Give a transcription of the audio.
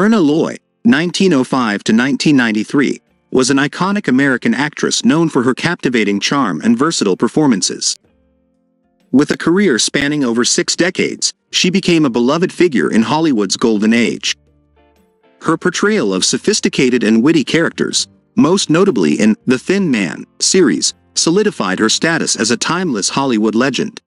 Myrna Loy, 1905 to 1993, was an iconic American actress known for her captivating charm and versatile performances. With a career spanning over 6 decades, she became a beloved figure in Hollywood's golden age. Her portrayal of sophisticated and witty characters, most notably in The Thin Man series, solidified her status as a timeless Hollywood legend.